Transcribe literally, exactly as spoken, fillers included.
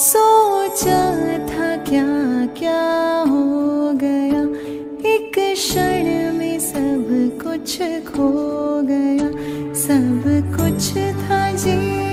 सोचा था क्या क्या हो गया, एक क्षण में सब कुछ खो गया। सब कुछ था जी